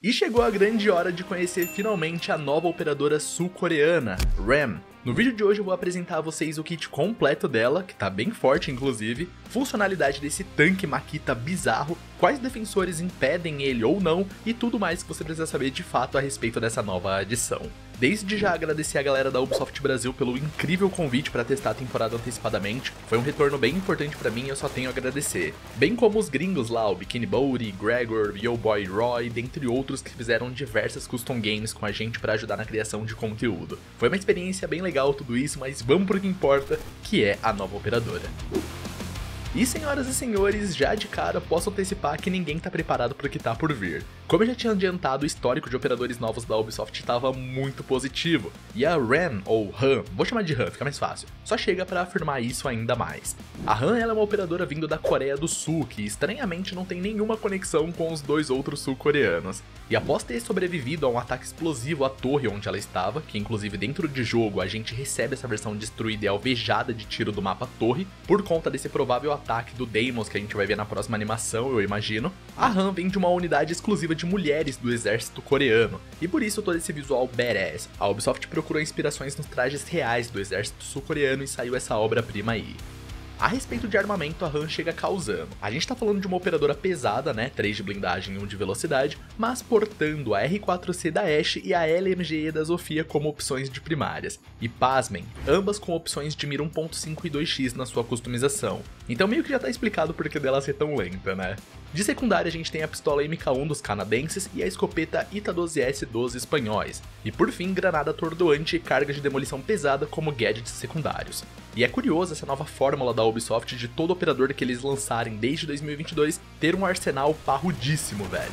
E chegou a grande hora de conhecer finalmente a nova operadora sul-coreana, Ram. No vídeo de hoje eu vou apresentar a vocês o kit completo dela, que tá bem forte inclusive, funcionalidade desse tanque Makita bizarro, quais defensores impedem ele ou não e tudo mais que você precisa saber de fato a respeito dessa nova adição. Desde já agradecer a galera da Ubisoft Brasil pelo incrível convite para testar a temporada antecipadamente, foi um retorno bem importante para mim e eu só tenho a agradecer. Bem como os gringos lá, o Bikini Bowdie, Gregor, Yo Boy Roy, dentre outros que fizeram diversas custom games com a gente para ajudar na criação de conteúdo. Foi uma experiência bem legal tudo isso, mas vamos pro que importa, que é a nova operadora. E senhoras e senhores, já de cara posso antecipar que ninguém tá preparado para o que tá por vir. Como eu já tinha adiantado, o histórico de operadores novos da Ubisoft estava muito positivo, e a Ram, ou Han, vou chamar de Han, fica mais fácil, só chega para afirmar isso ainda mais. A Han ela é uma operadora vindo da Coreia do Sul, que estranhamente não tem nenhuma conexão com os dois outros sul-coreanos. E após ter sobrevivido a um ataque explosivo à torre onde ela estava, que inclusive dentro de jogo a gente recebe essa versão destruída e alvejada de tiro do mapa torre, por conta desse provável ataque do Deimos que a gente vai ver na próxima animação, eu imagino, a Han vem de uma unidade exclusiva de mulheres do exército coreano, e por isso todo esse visual badass. A Ubisoft procurou inspirações nos trajes reais do exército sul-coreano e saiu essa obra-prima aí. A respeito de armamento, a Han chega causando. A gente tá falando de uma operadora pesada, né, 3 de blindagem e 1 de velocidade, mas portando a R4C da Ash e a LMGE da Zofia como opções de primárias. E pasmem, ambas com opções de mira 1.5 e 2x na sua customização. Então meio que já tá explicado por que dela ser tão lenta, né? De secundária a gente tem a pistola MK1 dos canadenses e a escopeta Ita-12S dos espanhóis. E por fim, granada atordoante e carga de demolição pesada como gadgets secundários. E é curioso essa nova fórmula da Ubisoft de todo operador que eles lançarem desde 2022 ter um arsenal parrudíssimo, velho.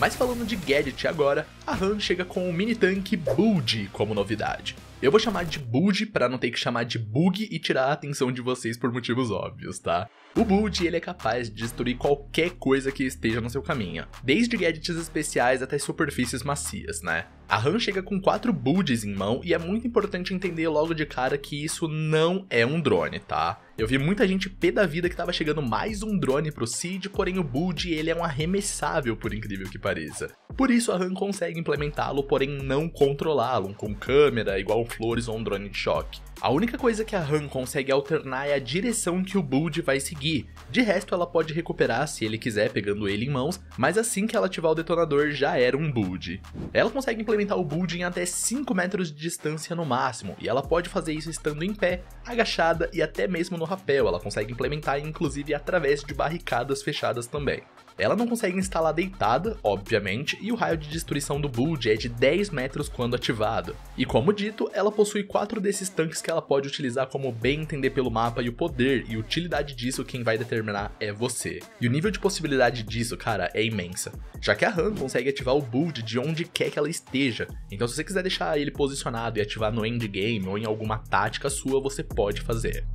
Mas falando de gadget agora, a Han chega com o mini tanque BU-GI como novidade. Eu vou chamar de BU-GI para não ter que chamar de bug e tirar a atenção de vocês por motivos óbvios, tá? O BU-GI ele é capaz de destruir qualquer coisa que esteja no seu caminho, desde gadgets especiais até superfícies macias, né? A Han chega com 4 BU-GIs em mão e é muito importante entender logo de cara que isso não é um drone, tá? Eu vi muita gente pé da vida que tava chegando mais um drone pro Cid, porém o BU-GI ele é um arremessável por incrível que pareça. Por isso a Han consegue implementá-lo, porém não controlá-lo, com câmera igual um Flores ou um drone de choque. A única coisa que a Han consegue alternar é a direção que o BU-GI vai seguir. De resto ela pode recuperar se ele quiser pegando ele em mãos, mas assim que ela ativar o detonador já era um BU-GI. Ela consegue implementar o BU-GI em até 5 metros de distância no máximo, e ela pode fazer isso estando em pé, agachada e até mesmo no rapel, ela consegue implementar inclusive através de barricadas fechadas também. Ela não consegue instalar deitada, obviamente, e o raio de destruição do BU-GI é de 10 metros quando ativado. E como dito, ela possui 4 desses tanques que ela pode utilizar como bem entender pelo mapa e o poder e utilidade disso quem vai determinar é você. E o nível de possibilidade disso, cara, é imensa, já que a Han consegue ativar o BU-GI de onde quer que ela esteja, então se você quiser deixar ele posicionado e ativar no endgame ou em alguma tática sua, você pode fazer.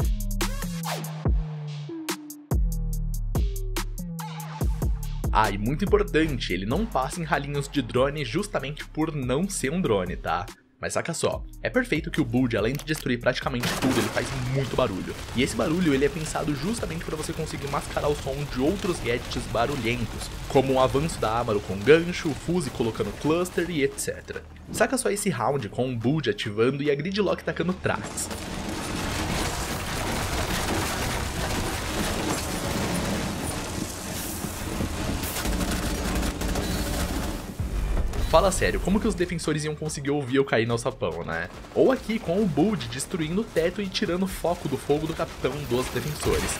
Ah, e muito importante, ele não passa em ralinhos de drone justamente por não ser um drone, tá? Mas saca só, é perfeito que o BU-GI, além de destruir praticamente tudo, ele faz muito barulho. E esse barulho ele é pensado justamente para você conseguir mascarar o som de outros gadgets barulhentos, como o avanço da Amaru com gancho, o Fuse colocando cluster e etc. Saca só esse round com o BU-GI ativando e a Gridlock tacando tracks. Fala sério, como que os defensores iam conseguir ouvir eu cair no sapão, né? Ou aqui com o BU-GI destruindo o teto e tirando o foco do fogo do capitão dos defensores.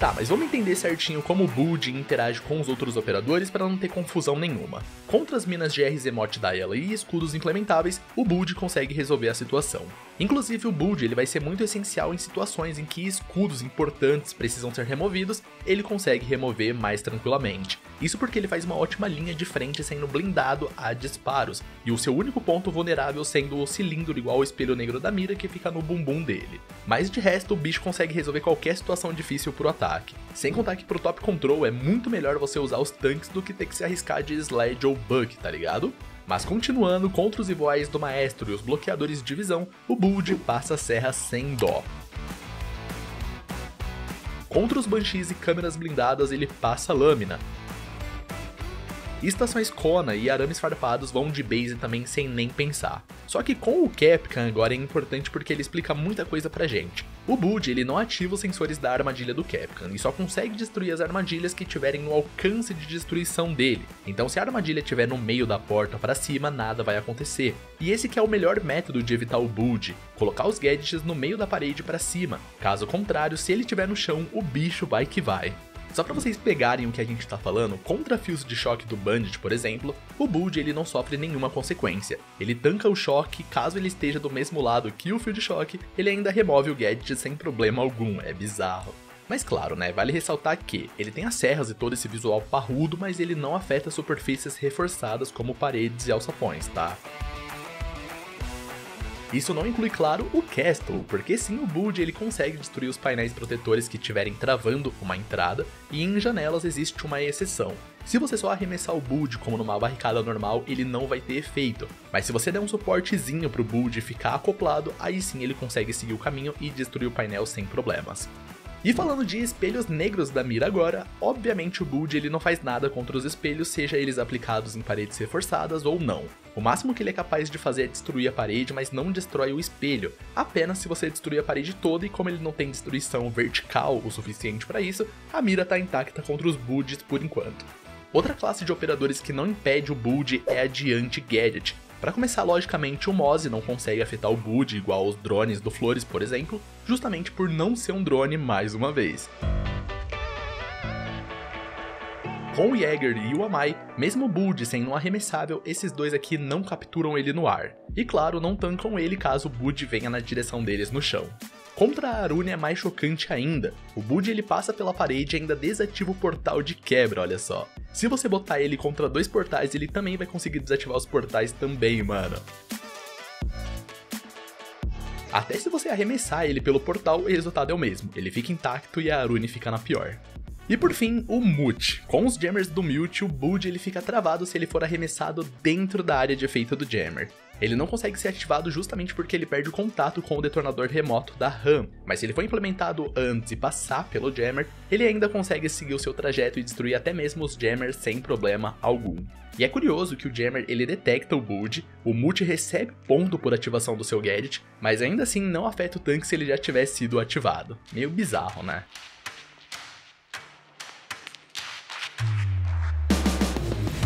Tá, mas vamos entender certinho como o BU-GI interage com os outros operadores para não ter confusão nenhuma. Contra as minas de RZ Mot da ELA e escudos implementáveis, o BU-GI consegue resolver a situação. Inclusive o BU-GI ele vai ser muito essencial em situações em que escudos importantes precisam ser removidos, ele consegue remover mais tranquilamente. Isso porque ele faz uma ótima linha de frente sendo blindado a disparos, e o seu único ponto vulnerável sendo o cilindro igual ao espelho negro da mira que fica no bumbum dele. Mas de resto o bicho consegue resolver qualquer situação difícil pro ataque. Sem contar que pro top control é muito melhor você usar os tanques do que ter que se arriscar de Sledge ou Buck, tá ligado? Mas continuando, contra os rivais do Maestro e os bloqueadores de visão, o BU-GI passa a serra sem dó. Contra os Banshees e câmeras blindadas ele passa a lâmina. Estações Kona e arames farpados vão de base também sem nem pensar. Só que com o Capkan agora é importante porque ele explica muita coisa pra gente. O Bud ele não ativa os sensores da armadilha do Capkan e só consegue destruir as armadilhas que tiverem no alcance de destruição dele. Então se a armadilha estiver no meio da porta pra cima, nada vai acontecer. E esse que é o melhor método de evitar o Bud, colocar os gadgets no meio da parede pra cima. Caso contrário, se ele estiver no chão, o bicho vai que vai. Só pra vocês pegarem o que a gente tá falando, contra fios de choque do Bandit, por exemplo, o Bud ele não sofre nenhuma consequência. Ele tanca o choque, caso ele esteja do mesmo lado que o fio de choque, ele ainda remove o gadget sem problema algum, é bizarro. Mas claro, né, vale ressaltar que ele tem as serras e todo esse visual parrudo, mas ele não afeta superfícies reforçadas como paredes e alçapões, tá? Isso não inclui, claro, o Castle, porque sim, o Bud ele consegue destruir os painéis protetores que estiverem travando uma entrada, e em janelas existe uma exceção. Se você só arremessar o Bud como numa barricada normal, ele não vai ter efeito, mas se você der um suportezinho pro Bud ficar acoplado, aí sim ele consegue seguir o caminho e destruir o painel sem problemas. E falando de espelhos negros da mira agora, obviamente o Bud ele não faz nada contra os espelhos, seja eles aplicados em paredes reforçadas ou não. O máximo que ele é capaz de fazer é destruir a parede, mas não destrói o espelho, apenas se você destruir a parede toda, e como ele não tem destruição vertical o suficiente para isso, a mira tá intacta contra os Buds por enquanto. Outra classe de operadores que não impede o Bud é a de anti-gadget. Para começar, logicamente, o Moz não consegue afetar o Bud igual os drones do Flores, por exemplo, justamente por não ser um drone mais uma vez. Com o Jäger e o Amai, mesmo o Bud sendo um arremessável, esses dois aqui não capturam ele no ar. E claro, não tancam ele caso o Bud venha na direção deles no chão. Contra a Aruni é mais chocante ainda, o Bud ele passa pela parede e ainda desativa o portal de quebra, olha só. Se você botar ele contra dois portais, ele também vai conseguir desativar os portais também, mano. Até se você arremessar ele pelo portal, o resultado é o mesmo, ele fica intacto e a Aruni fica na pior. E por fim, o Mute. Com os Jammers do Mute, o Bud ele fica travado se ele for arremessado dentro da área de efeito do Jammer. Ele não consegue ser ativado justamente porque ele perde o contato com o detonador remoto da Ram, mas se ele for implementado antes e passar pelo Jammer, ele ainda consegue seguir o seu trajeto e destruir até mesmo os Jammers sem problema algum. E é curioso que o Jammer ele detecta o Bud, o Mute recebe ponto por ativação do seu gadget, mas ainda assim não afeta o tanque se ele já tiver sido ativado. Meio bizarro, né?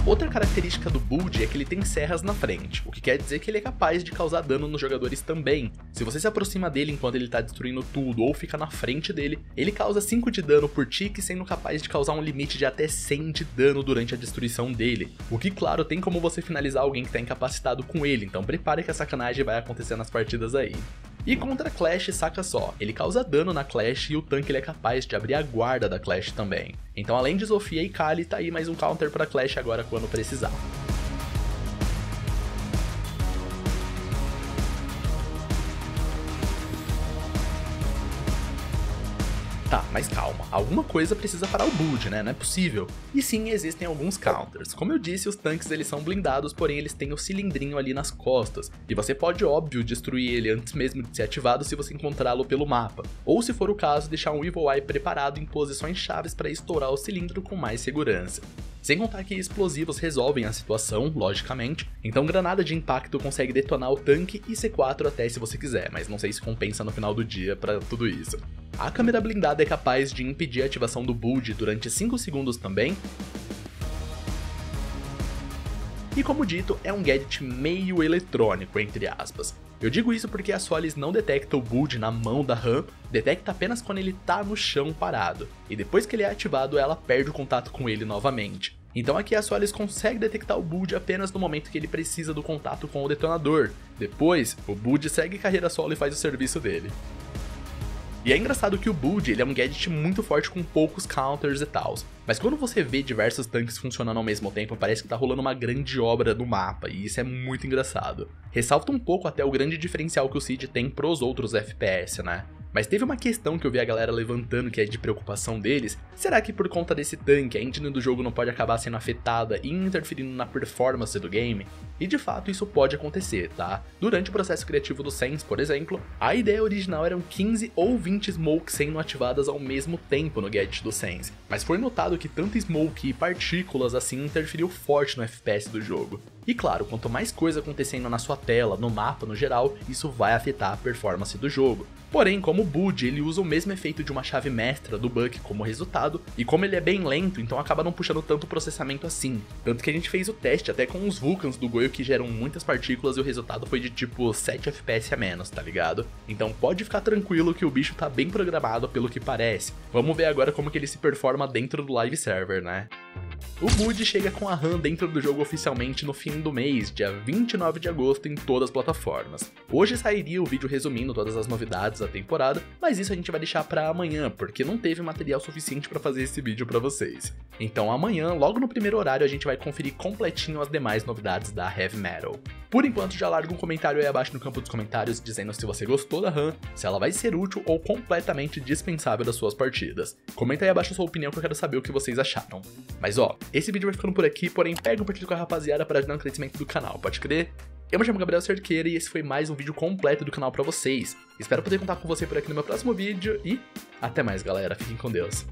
Outra característica do Bud é que ele tem serras na frente, o que quer dizer que ele é capaz de causar dano nos jogadores também. Se você se aproxima dele enquanto ele tá destruindo tudo ou fica na frente dele, ele causa 5 de dano por tique, sendo capaz de causar um limite de até 100 de dano durante a destruição dele. O que, claro, tem como você finalizar alguém que tá incapacitado com ele, então prepare que a sacanagem vai acontecer nas partidas aí. E contra Clash, saca só, ele causa dano na Clash e o tanque ele é capaz de abrir a guarda da Clash também. Então além de Zofia e Kali, tá aí mais um counter pra Clash agora quando precisar. Tá, mas calma, alguma coisa precisa parar o Bud, né? Não é possível. E sim, existem alguns counters. Como eu disse, os tanques eles são blindados, porém eles têm o cilindrinho ali nas costas. E você pode, óbvio, destruir ele antes mesmo de ser ativado se você encontrá-lo pelo mapa. Ou se for o caso, deixar um Evil Eye preparado em posições chaves para estourar o cilindro com mais segurança. Sem contar que explosivos resolvem a situação, logicamente. Então granada de impacto consegue detonar o tanque e C4 até se você quiser, mas não sei se compensa no final do dia pra tudo isso. A câmera blindada é capaz de impedir a ativação do Bud durante 5 segundos também. E como dito, é um gadget meio eletrônico, entre aspas. Eu digo isso porque a Solis não detecta o Bud na mão da Ram, detecta apenas quando ele tá no chão parado. E depois que ele é ativado, ela perde o contato com ele novamente. Então aqui a Solis consegue detectar o Bud apenas no momento que ele precisa do contato com o detonador. Depois, o Bud segue carreira solo e faz o serviço dele. E é engraçado que o Bud ele é um gadget muito forte com poucos counters e tal, mas quando você vê diversos tanques funcionando ao mesmo tempo, parece que tá rolando uma grande obra no mapa, e isso é muito engraçado. Ressalta um pouco até o grande diferencial que o Cid tem pros outros FPS, né? Mas teve uma questão que eu vi a galera levantando que é de preocupação deles, será que por conta desse tanque a engine do jogo não pode acabar sendo afetada e interferindo na performance do game? E de fato isso pode acontecer, tá? Durante o processo criativo do Sense, por exemplo, a ideia original eram 15 ou 20 smokes sendo ativadas ao mesmo tempo no gadget do Sense, mas foi notado que tanto smoke e partículas assim interferiu forte no FPS do jogo. E claro, quanto mais coisa acontecendo na sua tela, no mapa no geral, isso vai afetar a performance do jogo. Porém, como o BUD, ele usa o mesmo efeito de uma chave mestra do Buck como resultado, e como ele é bem lento, então acaba não puxando tanto processamento assim. Tanto que a gente fez o teste até com os Vulcans do Goio que geram muitas partículas e o resultado foi de tipo 7 FPS a menos, tá ligado? Então pode ficar tranquilo que o bicho tá bem programado pelo que parece. Vamos ver agora como que ele se performa dentro do live server, né? O BU-GI chega com a Han dentro do jogo oficialmente no fim do mês, dia 29 de agosto, em todas as plataformas. Hoje sairia o vídeo resumindo todas as novidades da temporada, mas isso a gente vai deixar pra amanhã, porque não teve material suficiente pra fazer esse vídeo pra vocês. Então amanhã, logo no primeiro horário, a gente vai conferir completinho as demais novidades da Heavy Metal. Por enquanto, já larga um comentário aí abaixo no campo dos comentários dizendo se você gostou da Han, se ela vai ser útil ou completamente dispensável das suas partidas. Comenta aí abaixo a sua opinião que eu quero saber o que vocês acharam. Mas ó, esse vídeo vai ficando por aqui, porém pega um partido com a rapaziada para ajudar no crescimento do canal, pode crer? Eu me chamo Gabriel Cerqueira e esse foi mais um vídeo completo do canal pra vocês. Espero poder contar com você por aqui no meu próximo vídeo e até mais galera, fiquem com Deus.